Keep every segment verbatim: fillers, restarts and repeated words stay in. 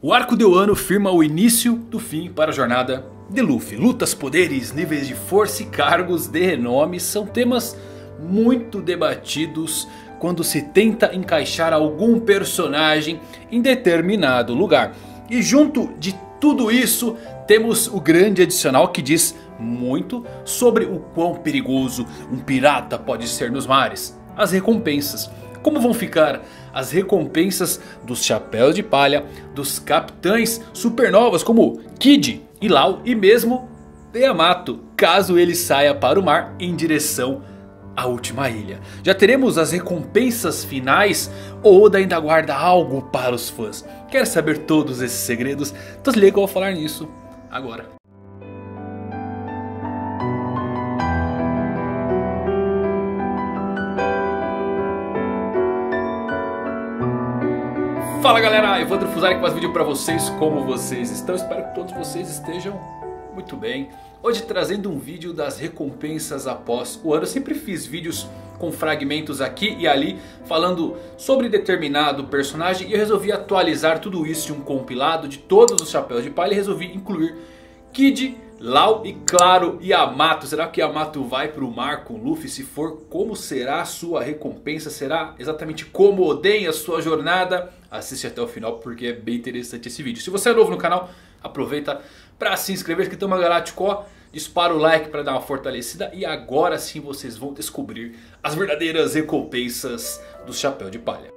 O arco de Wano firma o início do fim para a jornada de Luffy. Lutas, poderes, níveis de força e cargos de renome são temas muito debatidos quando se tenta encaixar algum personagem em determinado lugar. E junto de tudo isso temos o grande adicional que diz muito sobre o quão perigoso um pirata pode ser nos mares. As recompensas. Como vão ficar as recompensas dos chapéus de palha, dos capitães supernovas como Kid e Law e mesmo Yamato, caso ele saia para o mar em direção à última ilha. Já teremos as recompensas finais ou Oda ainda guarda algo para os fãs? Quer saber todos esses segredos? Então se liga que eu vou falar nisso agora. Fala galera, Evandro Fuzari com mais vídeo pra vocês, como vocês estão? Espero que todos vocês estejam muito bem. Hoje trazendo um vídeo das recompensas após o ano. Eu sempre fiz vídeos com fragmentos aqui e ali falando sobre determinado personagem. E eu resolvi atualizar tudo isso em um compilado de todos os chapéus de palha. E resolvi incluir Kid, Law e claro Yamato. Será que Yamato vai pro mar com Luffy? Se for, como será a sua recompensa? Será exatamente como Oden a sua jornada? Assiste até o final porque é bem interessante esse vídeo. Se você é novo no canal, aproveita para se inscrever, que tem uma galáctico, dispara o like para dar uma fortalecida. E agora sim vocês vão descobrir as verdadeiras recompensas do chapéu de palha.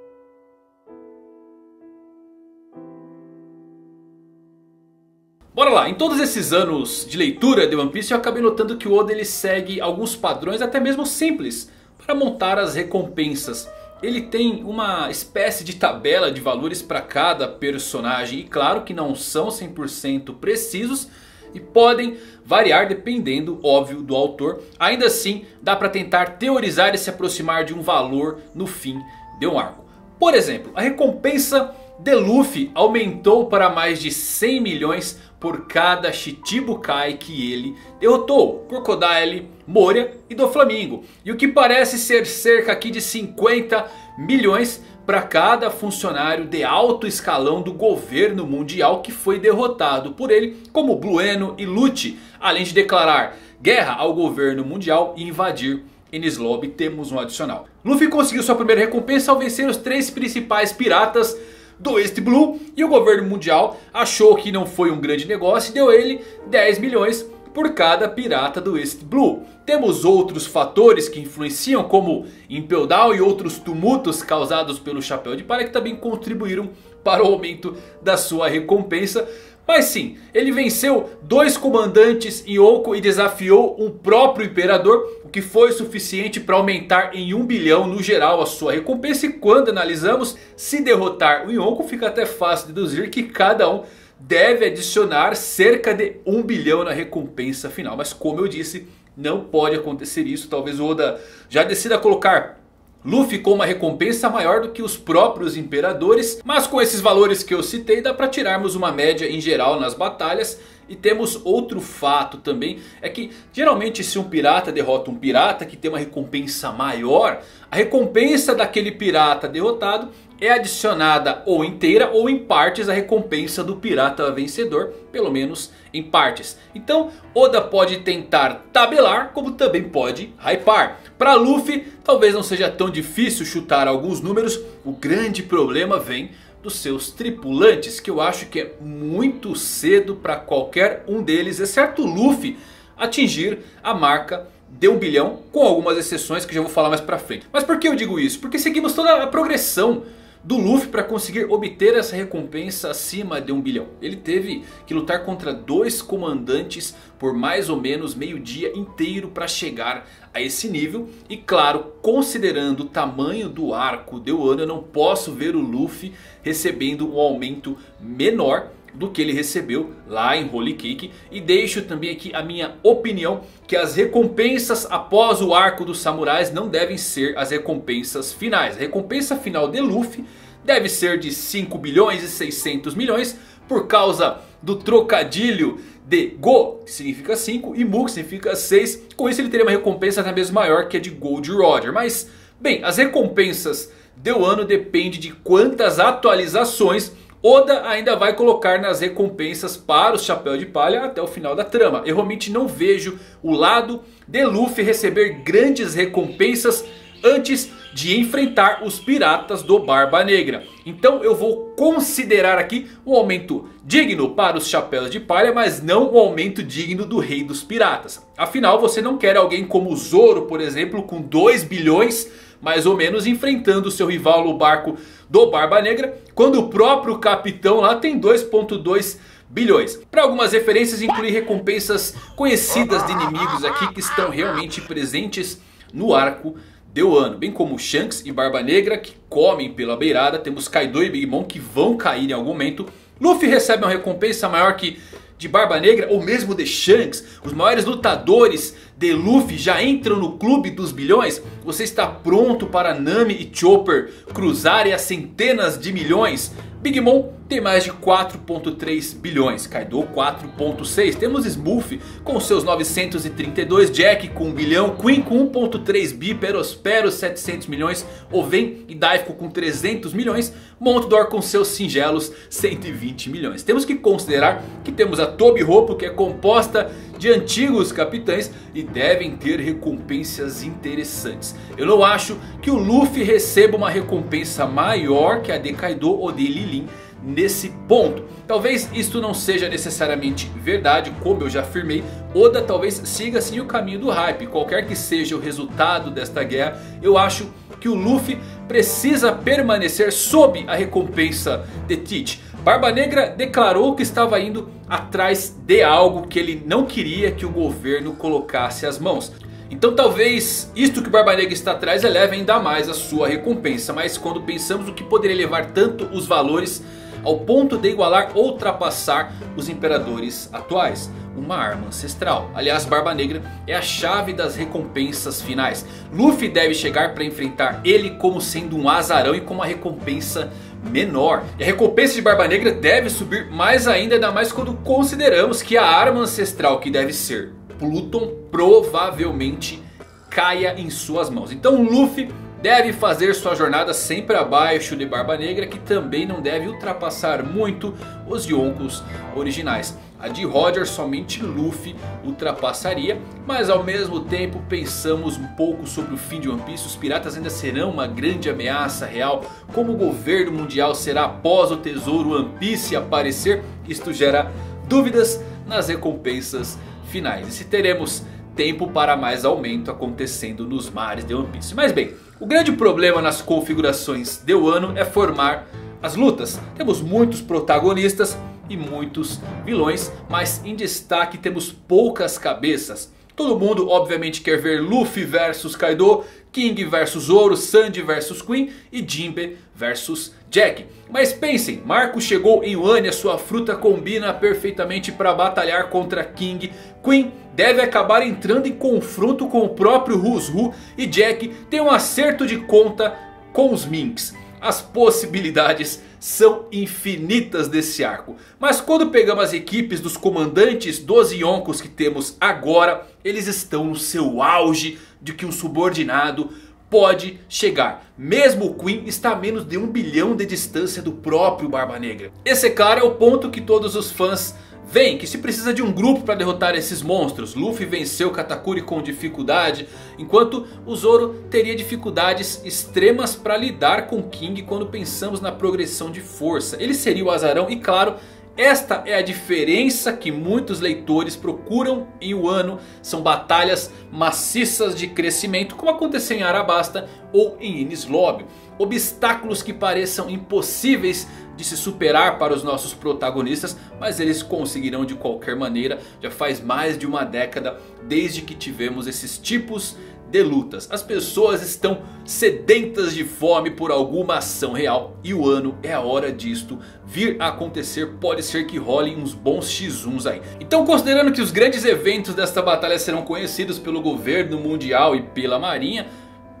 Bora lá, em todos esses anos de leitura de One Piece eu acabei notando que o Oda ele segue alguns padrões até mesmo simples para montar as recompensas. Ele tem uma espécie de tabela de valores para cada personagem e claro que não são cem por cento precisos e podem variar dependendo, óbvio, do autor. Ainda assim dá para tentar teorizar e se aproximar de um valor no fim de um arco. Por exemplo, a recompensa de Luffy aumentou para mais de cem milhões por cada Shichibukai que ele derrotou. Crocodile, Moria e do Flamingo. E o que parece ser cerca aqui de cinquenta milhões para cada funcionário de alto escalão do governo mundial que foi derrotado por ele, como Blueno e Lute. Além de declarar guerra ao governo mundial e invadir Enies Lobby, temos um adicional. Luffy conseguiu sua primeira recompensa ao vencer os três principais piratas do East Blue. E o governo mundial achou que não foi um grande negócio e deu ele dez milhões por cada pirata do East Blue. Temos outros fatores que influenciam, como Impel Down e outros tumultos causados pelo Chapéu de Palha, que também contribuíram para o aumento da sua recompensa. Mas sim, ele venceu dois comandantes em Yonko e desafiou um próprio imperador, o que foi suficiente para aumentar em um bilhão no geral a sua recompensa. E quando analisamos, se derrotar o Yonko, fica até fácil deduzir que cada um deve adicionar cerca de um bilhão na recompensa final. Mas como eu disse, não pode acontecer isso. Talvez o Oda já decida colocar Luffy com uma recompensa maior do que os próprios imperadores. Mas com esses valores que eu citei dá para tirarmos uma média em geral nas batalhas. E temos outro fato também, é que geralmente se um pirata derrota um pirata que tem uma recompensa maior, a recompensa daquele pirata derrotado é adicionada ou inteira ou em partes a recompensa do pirata vencedor, pelo menos em partes. Então Oda pode tentar tabelar como também pode hypar. Para Luffy talvez não seja tão difícil chutar alguns números, o grande problema vem dos seus tripulantes, que eu acho que é muito cedo para qualquer um deles, exceto o Luffy, atingir a marca de um bilhão, com algumas exceções que já vou falar mais pra frente. Mas por que eu digo isso? Porque seguimos toda a progressão do Luffy para conseguir obter essa recompensa acima de um bilhão. Ele teve que lutar contra dois comandantes por mais ou menos meio dia inteiro para chegar a esse nível. E claro, considerando o tamanho do arco de Wano, eu não posso ver o Luffy recebendo um aumento menor do que ele recebeu lá em Holy Cake. E deixo também aqui a minha opinião que as recompensas após o arco dos samurais não devem ser as recompensas finais. A recompensa final de Luffy deve ser de cinco bilhões e seiscentos milhões. Por causa do trocadilho de Go, que significa cinco, e Mu, que significa seis. Com isso ele teria uma recompensa até mesmo maior que a de Gold Roger. Mas bem, as recompensas de Wano depende de quantas atualizações Oda ainda vai colocar nas recompensas para os Chapéu de Palha até o final da trama. Eu realmente não vejo o lado de Luffy receber grandes recompensas antes de enfrentar os piratas do Barba Negra. Então eu vou considerar aqui um aumento digno para os Chapéus de Palha, mas não um aumento digno do Rei dos Piratas. Afinal, você não quer alguém como Zoro, por exemplo, com dois bilhões mais ou menos, enfrentando seu rival no barco do Barba Negra, quando o próprio capitão lá tem dois vírgula dois bilhões. Para algumas referências, inclui recompensas conhecidas de inimigos aqui que estão realmente presentes no arco de Wano, bem como Shanks e Barba Negra que comem pela beirada. Temos Kaido e Big Mom que vão cair em algum momento. Luffy recebe uma recompensa maior que de Barba Negra ou mesmo de Shanks. Os maiores lutadores de Luffy já entram no clube dos bilhões. Você está pronto para Nami e Chopper cruzarem as centenas de milhões? Big Mom tem mais de quatro vírgula três bilhões. Kaido quatro vírgula seis. Temos Smooth com seus novecentos e trinta e dois. Jack com um bilhão. Queen com um vírgula três bi. Perospero setecentos milhões. Oden e Daifuku com trezentos milhões. Montador com seus singelos cento e vinte milhões. Temos que considerar que temos a Tobi Roupo, que é composta de antigos capitães e devem ter recompensas interessantes. Eu não acho que o Luffy receba uma recompensa maior que a de Kaido ou de Lilin nesse ponto. Talvez isto não seja necessariamente verdade, como eu já afirmei. Oda talvez siga assim o caminho do hype. Qualquer que seja o resultado desta guerra, eu acho que o Luffy precisa permanecer sob a recompensa de Teach. Barba Negra declarou que estava indo atrás de algo que ele não queria que o governo colocasse as mãos. Então talvez isto que Barba Negra está atrás eleve ainda mais a sua recompensa. Mas quando pensamos o que poderia elevar tanto os valores ao ponto de igualar ou ultrapassar os imperadores atuais? Uma arma ancestral. Aliás, Barba Negra é a chave das recompensas finais. Luffy deve chegar para enfrentar ele como sendo um azarão e com uma recompensa menor. E a recompensa de Barba Negra deve subir mais ainda, ainda mais quando consideramos que a arma ancestral, que deve ser Pluton, provavelmente caia em suas mãos. Então Luffy deve fazer sua jornada sempre abaixo de Barba Negra, que também não deve ultrapassar muito os Yonkos originais. A de Roger somente Luffy ultrapassaria. Mas ao mesmo tempo pensamos um pouco sobre o fim de One Piece. Os piratas ainda serão uma grande ameaça real? Como o governo mundial será após o tesouro One Piece aparecer? Isto gera dúvidas nas recompensas finais. E se teremos tempo para mais aumento acontecendo nos mares de One Piece. Mas bem, o grande problema nas configurações de Wano é formar as lutas. Temos muitos protagonistas e muitos vilões, mas em destaque temos poucas cabeças. Todo mundo obviamente quer ver Luffy versus Kaido, King versus Zoro, Sanji versus Queen e Jinbe versus Jack. Mas pensem, Marco chegou em Wano e a sua fruta combina perfeitamente para batalhar contra King. Queen deve acabar entrando em confronto com o próprio Whos-Who e Jack tem um acerto de conta com os Minks. As possibilidades são infinitas desse arco. Mas quando pegamos as equipes dos comandantes dos Yonkos que temos agora, eles estão no seu auge de que um subordinado pode chegar. Mesmo o Queen está a menos de um bilhão de distância do próprio Barba Negra. Esse, é claro, é o ponto que todos os fãs veem, que se precisa de um grupo para derrotar esses monstros. Luffy venceu Katakuri com dificuldade, enquanto o Zoro teria dificuldades extremas para lidar com King quando pensamos na progressão de força. Ele seria o azarão e, claro, esta é a diferença que muitos leitores procuram em Wano. São batalhas maciças de crescimento, como aconteceu em Arabasta ou em Enies Lobby. Obstáculos que pareçam impossíveis de se superar para os nossos protagonistas, mas eles conseguirão de qualquer maneira. Já faz mais de uma década desde que tivemos esses tipos de lutas. As pessoas estão sedentas de fome por alguma ação real e o ano é a hora disto vir a acontecer. Pode ser que rolem uns bons xis uns aí. Então, considerando que os grandes eventos desta batalha serão conhecidos pelo governo mundial e pela marinha,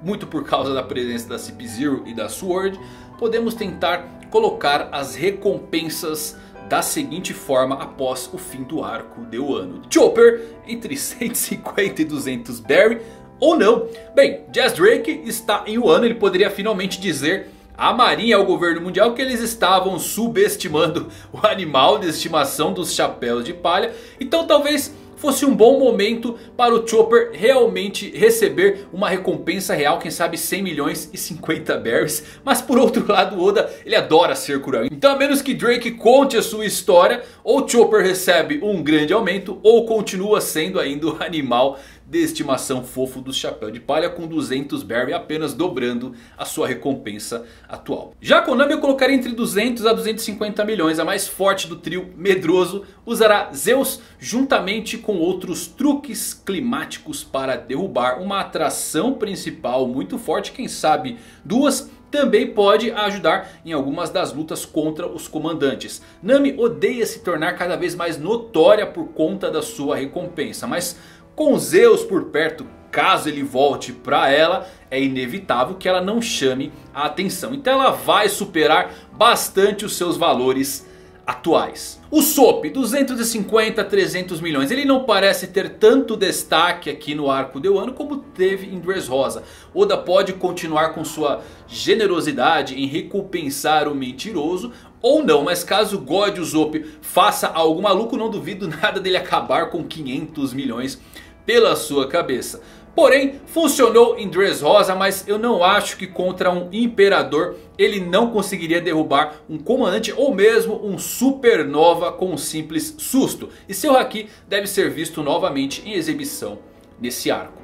muito por causa da presença da Sub-Zero e da Sword, podemos tentar colocar as recompensas da seguinte forma após o fim do arco de Wano. Chopper entre cento e cinquenta e duzentos Barry ou não. Bem, Jazz Drake está em Wano, ele poderia finalmente dizer a marinha ao governo mundial que eles estavam subestimando o animal de estimação dos chapéus de palha. Então talvez fosse um bom momento para o Chopper realmente receber uma recompensa real. Quem sabe cem milhões e cinquenta berries. Mas por outro lado, o Oda, ele adora ser cruel. Então a menos que Drake conte a sua história, ou Chopper recebe um grande aumento, ou continua sendo ainda o animal de estimação fofo do chapéu de palha com duzentos berries, apenas dobrando a sua recompensa atual. Já a Konami, eu colocaria entre duzentos a duzentos e cinquenta milhões. A mais forte do trio medroso usará Zeus juntamente com outros truques climáticos para derrubar uma atração principal muito forte. Quem sabe duas também pode ajudar em algumas das lutas contra os comandantes. Nami odeia se tornar cada vez mais notória por conta da sua recompensa, mas com Zeus por perto, caso ele volte para ela, é inevitável que ela não chame a atenção. Então ela vai superar bastante os seus valores atuais. O Sop, duzentos e cinquenta a trezentos milhões. Ele não parece ter tanto destaque aqui no arco de Wano como teve em Dressrosa. Oda pode continuar com sua generosidade em recompensar o mentiroso ou não. Mas caso God o Sop faça algo maluco, não duvido nada dele acabar com quinhentos milhões pela sua cabeça. Porém, funcionou em Dressrosa, mas eu não acho que contra um imperador ele não conseguiria derrubar um comandante ou mesmo um supernova com um simples susto. E seu haki deve ser visto novamente em exibição nesse arco.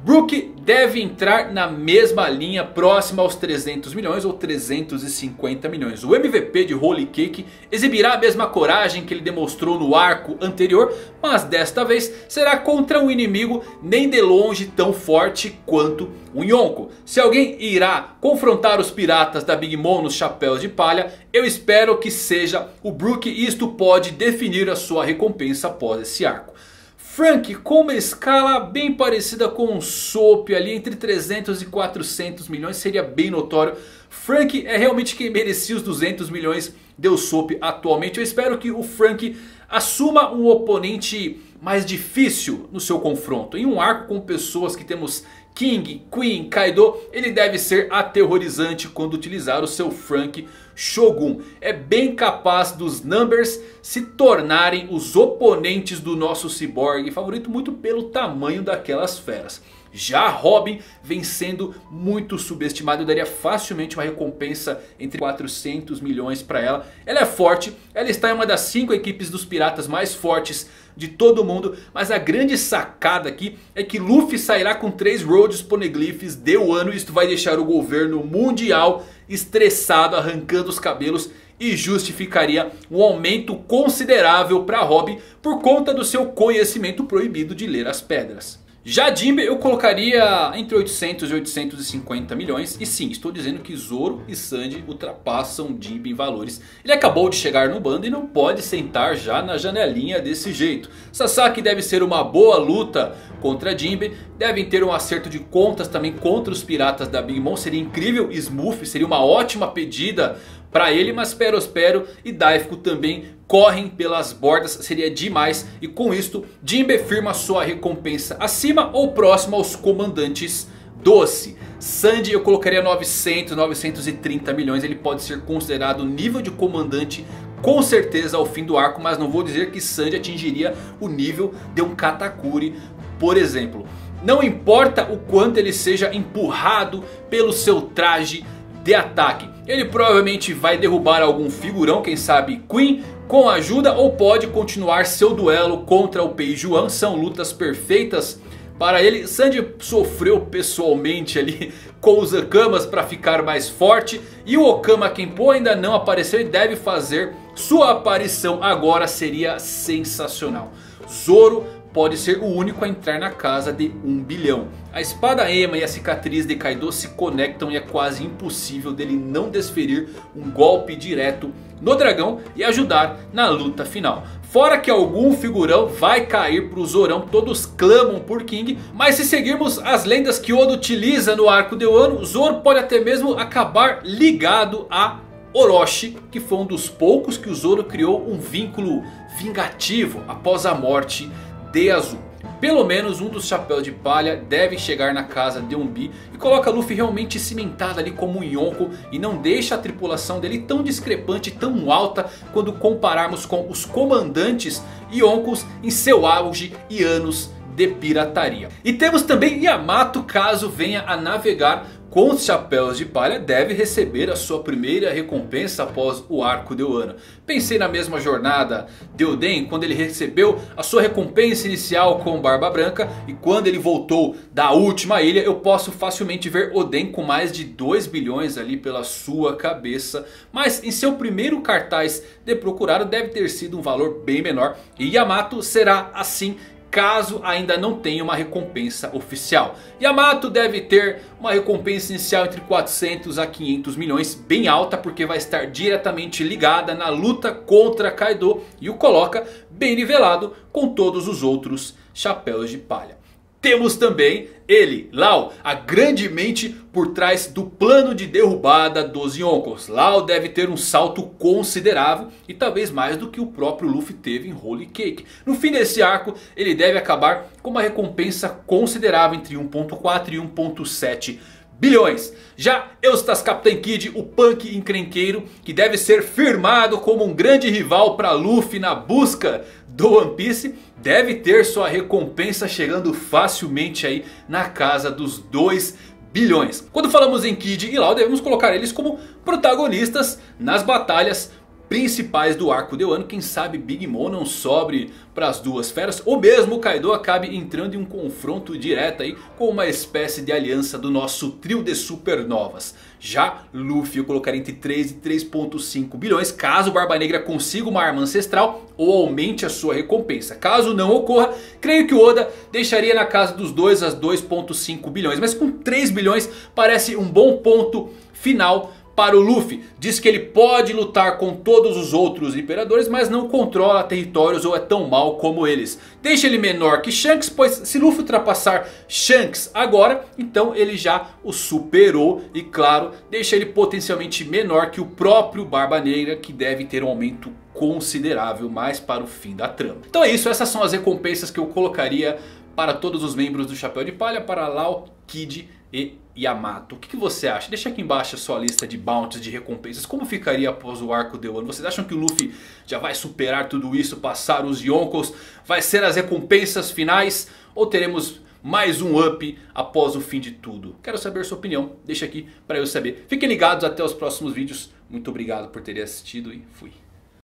Brook deve entrar na mesma linha, próxima aos trezentos milhões ou trezentos e cinquenta milhões. O M V P de Holy Cake exibirá a mesma coragem que ele demonstrou no arco anterior, mas desta vez será contra um inimigo nem de longe tão forte quanto o Yonko. Se alguém irá confrontar os piratas da Big Mom nos chapéus de palha, eu espero que seja o Brook, e isto pode definir a sua recompensa após esse arco. Frank com uma escala bem parecida com um Soap ali, entre trezentos e quatrocentos milhões, seria bem notório. Frank é realmente quem merecia os duzentos milhões de Soap atualmente. Eu espero que o Frank assuma um oponente mais difícil no seu confronto. Em um arco com pessoas que temos King, Queen, Kaido, ele deve ser aterrorizante quando utilizar o seu Frank Shogun. É bem capaz dos Numbers se tornarem os oponentes do nosso ciborgue favorito, muito pelo tamanho daquelas feras. Já Robin vem sendo muito subestimada. Eu daria facilmente uma recompensa entre quatrocentos milhões para ela. Ela é forte, ela está em uma das cinco equipes dos piratas mais fortes de todo mundo. Mas a grande sacada aqui é que Luffy sairá com três Roads Poneglyphs de Wano. Isto vai deixar o governo mundial estressado, arrancando os cabelos, e justificaria um aumento considerável para Robin por conta do seu conhecimento proibido de ler as pedras. Já Jinbe eu colocaria entre oitocentos e oitocentos e cinquenta milhões. E sim, estou dizendo que Zoro e Sanji ultrapassam Jinbe em valores. Ele acabou de chegar no bando e não pode sentar já na janelinha desse jeito. Sasaki deve ser uma boa luta contra Jinbe. Devem ter um acerto de contas também contra os piratas da Big Mom. Seria incrível, Smooth seria uma ótima pedida para ele, mas Perospero e Daifuku também correm pelas bordas, seria demais. E com isto, Jinbe firma sua recompensa acima ou próximo aos comandantes doce. Sanji eu colocaria novecentos, novecentos e trinta milhões. Ele pode ser considerado nível de comandante com certeza ao fim do arco, mas não vou dizer que Sanji atingiria o nível de um Katakuri, por exemplo. Não importa o quanto ele seja empurrado pelo seu traje de ataque, ele provavelmente vai derrubar algum figurão, quem sabe Queen, com ajuda, ou pode continuar seu duelo contra o Pei Juan. São lutas perfeitas para ele. Sanji sofreu pessoalmente ali com os Okamas para ficar mais forte, e o Okama Kenpo ainda não apareceu e deve fazer sua aparição agora, seria sensacional. Zoro pode ser o único a entrar na casa de um bilhão. A espada Ema e a cicatriz de Kaido se conectam e é quase impossível dele não desferir um golpe direto no dragão e ajudar na luta final. Fora que algum figurão vai cair pro Zorão, todos clamam por King. Mas se seguirmos as lendas que Oda utiliza no arco de Wano, Zoro pode até mesmo acabar ligado a Orochi, que foi um dos poucos que o Zoro criou um vínculo vingativo após a morte de Azul. Pelo menos um dos chapéus de palha deve chegar na casa de Onbi e coloca Luffy realmente cimentado ali como um Yonko, e não deixa a tripulação dele tão discrepante, tão alta quando compararmos com os comandantes Yonkos em seu auge e anos de pirataria. E temos também Yamato, caso venha a navegar com os chapéus de palha, deve receber a sua primeira recompensa após o arco de Wano. Pensei na mesma jornada de Oden, quando ele recebeu a sua recompensa inicial com Barba Branca, e quando ele voltou da última ilha, eu posso facilmente ver Oden com mais de dois bilhões ali pela sua cabeça. Mas em seu primeiro cartaz de procurado deve ter sido um valor bem menor, e Yamato será assim caso ainda não tenha uma recompensa oficial. Yamato deve ter uma recompensa inicial entre quatrocentos a quinhentos milhões, bem alta, porque vai estar diretamente ligada na luta contra Kaido, e o coloca bem nivelado com todos os outros chapéus de palha. Temos também ele, Law, a grande mente por trás do plano de derrubada dos Yonkos. Law deve ter um salto considerável, e talvez mais do que o próprio Luffy teve em Holy Cake. No fim desse arco ele deve acabar com uma recompensa considerável entre um ponto quatro e um ponto sete bilhões. Já Eustace Captain Kid, o punk encrenqueiro, que deve ser firmado como um grande rival para Luffy na busca do One Piece, deve ter sua recompensa chegando facilmente aí na casa dos dois bilhões. Quando falamos em Kid e Law, devemos colocar eles como protagonistas nas batalhas principais do arco de Wano. Quem sabe Big Mom não sobre para as duas feras, ou mesmo o Kaido acabe entrando em um confronto direto aí com uma espécie de aliança do nosso trio de supernovas. Já Luffy eu colocaria entre três e três ponto cinco bilhões, caso Barba Negra consiga uma arma ancestral ou aumente a sua recompensa. Caso não ocorra, creio que o Oda deixaria na casa dos dois a dois ponto cinco bilhões, mas com três bilhões parece um bom ponto final para o Luffy. Diz que ele pode lutar com todos os outros imperadores, mas não controla territórios ou é tão mal como eles. Deixa ele menor que Shanks, pois se Luffy ultrapassar Shanks agora, então ele já o superou. E claro, deixa ele potencialmente menor que o próprio Barba Negra, que deve ter um aumento considerável mais para o fim da trama. Então é isso, essas são as recompensas que eu colocaria para todos os membros do Chapéu de Palha, para Law, Kid e Yamato. O que você acha? Deixa aqui embaixo a sua lista de bounties, de recompensas. Como ficaria após o arco de Wano? Vocês acham que o Luffy já vai superar tudo isso, passar os Yonkos? Vai ser as recompensas finais? Ou teremos mais um up após o fim de tudo? Quero saber a sua opinião. Deixa aqui para eu saber. Fiquem ligados, até os próximos vídeos. Muito obrigado por terem assistido e fui.